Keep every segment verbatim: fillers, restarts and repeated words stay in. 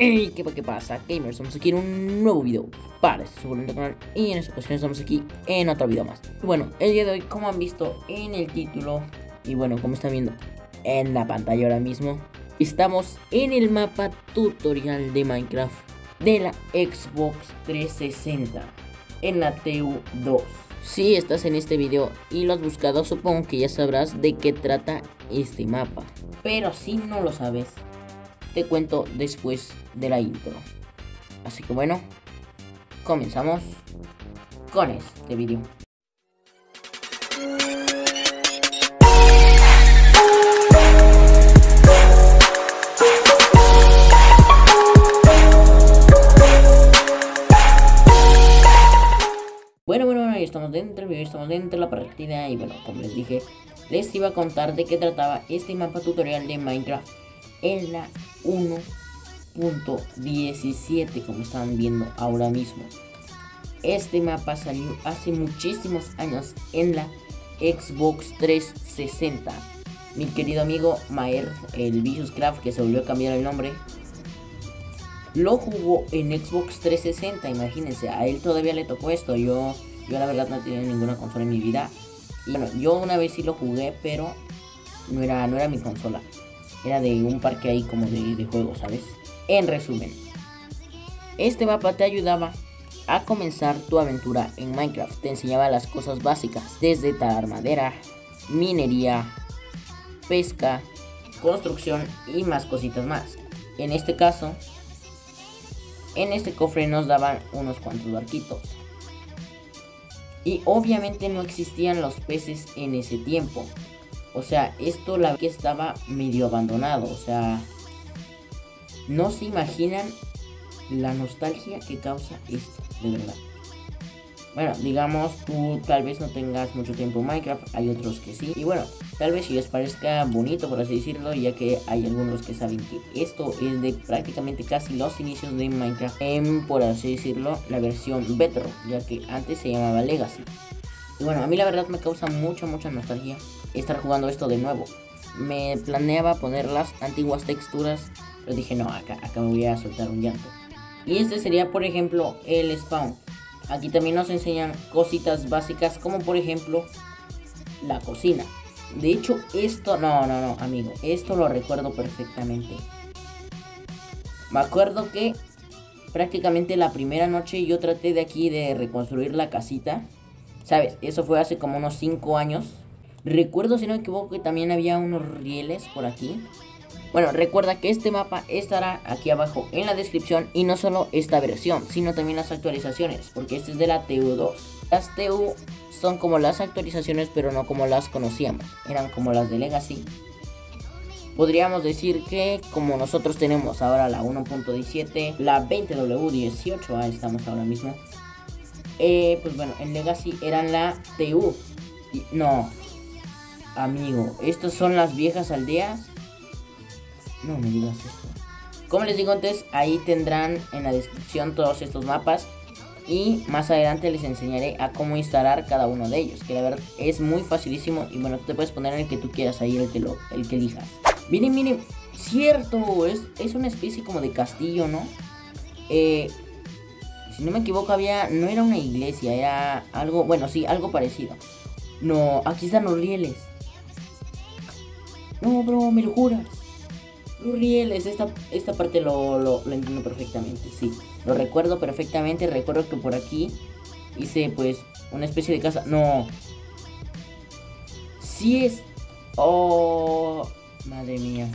Hey, ¿qué, ¿qué pasa, gamers? Estamos aquí en un nuevo video para este suculento canal y en esta ocasión estamos aquí en otro video más. Bueno, el día de hoy, como han visto en el título y bueno, como están viendo en la pantalla ahora mismo, estamos en el mapa tutorial de Minecraft de la Xbox trescientos sesenta en la T U dos. Si estás en este video y lo has buscado, supongo que ya sabrás de qué trata este mapa, pero si no lo sabes, te cuento después de la intro. Así que bueno, comenzamos con este vídeo. Bueno, bueno, bueno, ya estamos dentro del vídeo, estamos dentro de la partida. Y bueno, como les dije, les iba a contar de qué trataba este mapa tutorial de Minecraft en la uno punto diecisiete, como están viendo ahora mismo. Este mapa salió hace muchísimos años en la Xbox trescientos sesenta. Mi querido amigo Maer, el Viciouscraft, que se volvió a cambiar el nombre, lo jugó en Xbox trescientos sesenta. Imagínense, a él todavía le tocó esto. Yo, yo la verdad no tenía ninguna consola en mi vida. Y bueno, yo una vez sí lo jugué, pero no era, no era mi consola. Era de un parque ahí como de, de juego, ¿sabes? En resumen, este mapa te ayudaba a comenzar tu aventura en Minecraft. Te enseñaba las cosas básicas, desde talar madera, minería, pesca, construcción y más cositas más. En este caso, en este cofre nos daban unos cuantos barquitos. Y obviamente no existían los peces en ese tiempo. O sea, esto la que estaba medio abandonado. O sea, no se imaginan la nostalgia que causa esto, de verdad. Bueno, digamos, tú tal vez no tengas mucho tiempo en Minecraft, hay otros que sí. Y bueno, tal vez si les parezca bonito, por así decirlo, ya que hay algunos que saben que esto es de prácticamente casi los inicios de Minecraft en, por así decirlo, la versión Beta, ya que antes se llamaba Legacy. Y bueno, a mí la verdad me causa mucha, mucha nostalgia estar jugando esto de nuevo. Me planeaba poner las antiguas texturas, pero dije no, acá, acá me voy a soltar un llanto. Y este sería, por ejemplo, el spawn. Aquí también nos enseñan cositas básicas, como por ejemplo la cocina. De hecho, esto, no, no, no, amigo, esto lo recuerdo perfectamente. Me acuerdo que prácticamente la primera noche yo traté de aquí de reconstruir la casita, ¿sabes? Eso fue hace como unos cinco años. Recuerdo, si no me equivoco, que también había unos rieles por aquí. Bueno, recuerda que este mapa estará aquí abajo en la descripción. Y no solo esta versión, sino también las actualizaciones, porque este es de la T U dos. Las T U son como las actualizaciones, pero no como las conocíamos. Eran como las de Legacy. Podríamos decir que como nosotros tenemos ahora la uno punto diecisiete, la veinte W dieciocho A estamos ahora mismo. Eh, pues bueno, en Legacy eran la T U. Y, no, amigo, estas son las viejas aldeas. No me digas esto. Como les digo antes, ahí tendrán en la descripción todos estos mapas. Y más adelante les enseñaré a cómo instalar cada uno de ellos, que la verdad es muy facilísimo. Y bueno, tú te puedes poner en el que tú quieras, ahí el que, lo, el que elijas. Miren, miren, cierto, es, es una especie como de castillo, ¿no? Eh... Si no me equivoco, había, no era una iglesia, era algo, bueno, sí, algo parecido. No, aquí están los rieles. No, bro, me lo juras. Los rieles, esta, esta parte lo, lo, lo entiendo perfectamente, sí. Lo recuerdo perfectamente, recuerdo que por aquí hice, pues, una especie de casa. No. Sí es... Oh, madre mía.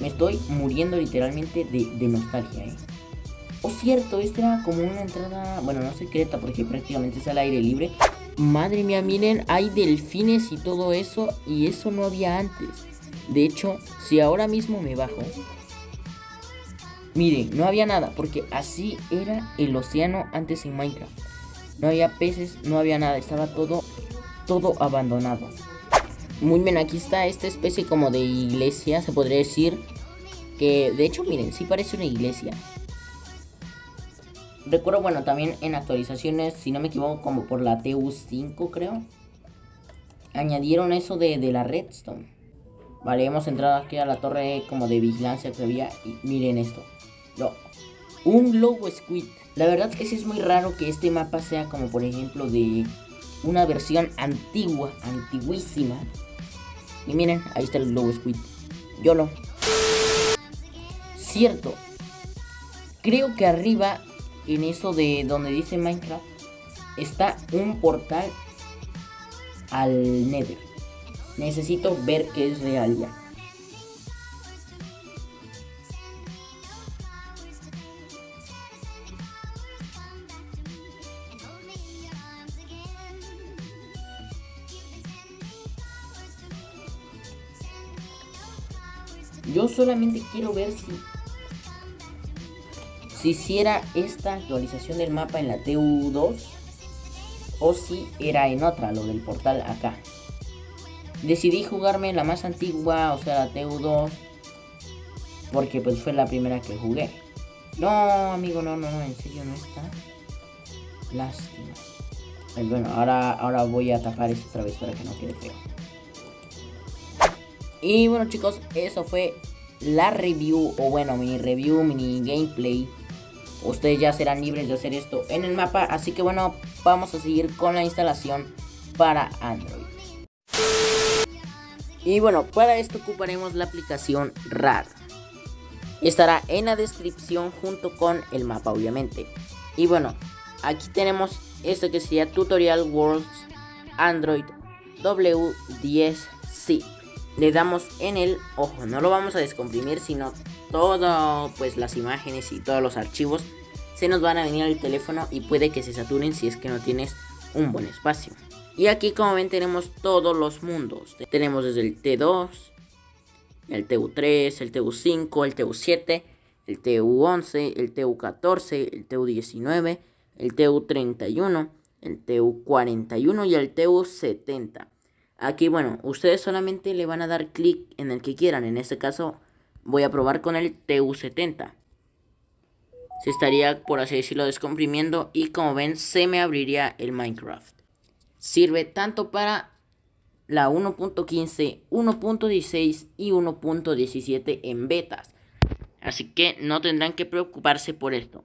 Me estoy muriendo literalmente de, de nostalgia, ¿eh? Por cierto, esta era como una entrada, bueno, no secreta, porque prácticamente es al aire libre. Madre mía, miren, hay delfines y todo eso, y eso no había antes. De hecho, si ahora mismo me bajo, miren, no había nada, porque así era el océano antes en Minecraft. No había peces, no había nada, estaba todo, todo abandonado. Muy bien, aquí está esta especie como de iglesia, se podría decir, que de hecho, miren, sí parece una iglesia. Recuerdo, bueno, también en actualizaciones, si no me equivoco, como por la T U cinco, creo, añadieron eso de, de la redstone. Vale, hemos entrado aquí a la torre como de vigilancia que había. Y miren esto. Lo, un lobo squid. La verdad es que sí es muy raro que este mapa sea como por ejemplo de una versión antigua, antiguísima. Y miren, ahí está el lobo squid. YOLO. Cierto. Creo que arriba, en eso de donde dice Minecraft, está un portal al Nether. Necesito ver que es real ya. Yo solamente quiero ver si si hiciera esta actualización del mapa en la T U dos o si era en otra, lo del portal acá. Decidí jugarme la más antigua, o sea la T U dos, porque pues fue la primera que jugué. No, amigo, no, no, no, en serio no está. Lástima. Bueno, ahora, ahora voy a tapar esto otra vez para que no quede feo. Y bueno chicos, eso fue la review, o bueno, mini review, mini gameplay. Ustedes ya serán libres de hacer esto en el mapa, así que bueno, vamos a seguir con la instalación para Android. Y bueno, para esto ocuparemos la aplicación R A R. Estará en la descripción junto con el mapa, obviamente. Y bueno, aquí tenemos esto que sería Tutorial Worlds Android W diez C. Le damos en el ojo, no lo vamos a descomprimir, sino todo, pues las imágenes y todos los archivos se nos van a venir al teléfono y puede que se saturen si es que no tienes un buen espacio. Y aquí como ven tenemos todos los mundos. Tenemos desde el T dos, el T U tres, el T U cinco, el T U siete, el T U once, el T U catorce, el T U diecinueve, el T U treinta y uno, el T U cuarenta y uno y el T U setenta. Aquí bueno, ustedes solamente le van a dar clic en el que quieran. En este caso voy a probar con el T U setenta. Se estaría, por así decirlo, descomprimiendo y como ven se me abriría el Minecraft. Sirve tanto para la uno punto quince, uno punto dieciséis y uno punto diecisiete en betas. Así que no tendrán que preocuparse por esto.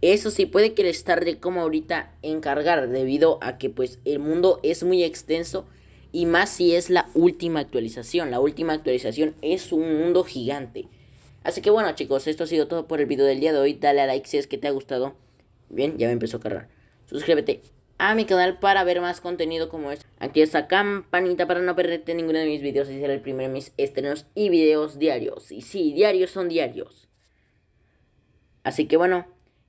Eso sí, puede que les tarde como ahorita en cargar, debido a que pues el mundo es muy extenso. Y más si es la última actualización. La última actualización es un mundo gigante. Así que bueno chicos, esto ha sido todo por el video del día de hoy. Dale a like si es que te ha gustado. Bien, ya me empezó a cargar. Suscríbete a mi canal para ver más contenido como este. Activa esa campanita para no perderte ninguno de mis videos y ser el primero de mis estrenos y videos diarios. Y sí, diarios son diarios. Así que bueno,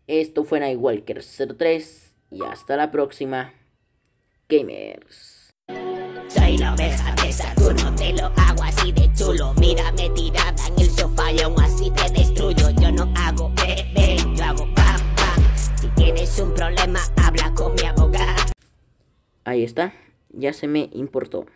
esto fue Nightwalker cero tres y hasta la próxima, gamers. Soy la oveja de Saturno, te lo hago así de chulo. Mírame tirada en el sofá y aún así te destruyo. Yo no hago bebé, yo hago papá. Si tienes un problema, habla con mi abogado. Ahí está, ya se me importó.